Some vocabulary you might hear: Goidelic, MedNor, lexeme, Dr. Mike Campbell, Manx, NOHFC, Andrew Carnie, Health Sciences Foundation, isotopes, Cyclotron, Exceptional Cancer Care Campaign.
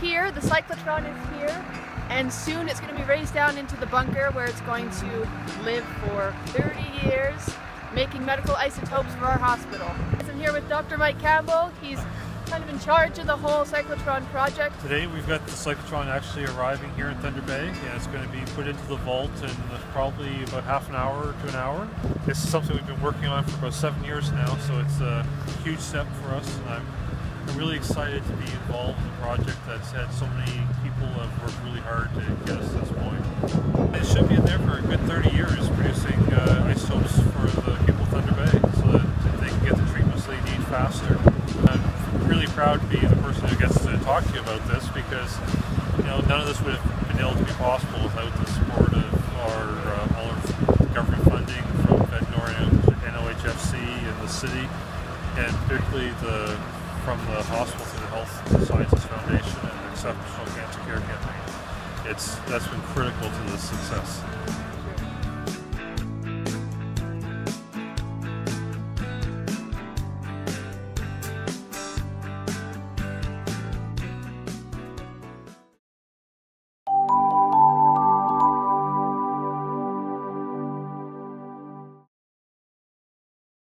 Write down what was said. here, the cyclotron is here, and soon it's going to be raised down into the bunker where it's going to live for 30 years, making medical isotopes for our hospital. I'm here with Dr. Mike Campbell. He's kind of in charge of the whole cyclotron project. Today we've got the cyclotron actually arriving here in Thunder Bay, and it's going to be put into the vault in probably about half an hour to an hour. This is something we've been working on for about 7 years now, so it's a huge step for us, and I'm really excited to be involved in a project that's had so many people have worked really hard to get us to this point. It should be in there for a good 30 years producing isotopes for the people of Thunder Bay so that they can get the treatments they need faster. Really proud to be the person who gets to talk to you about this, because you know, none of this would have been able to be possible without the support of all our government funding from MedNor and NOHFC and the city, and particularly from the hospital to the Health Sciences Foundation and the Exceptional Cancer Care Campaign. That's been critical to the success.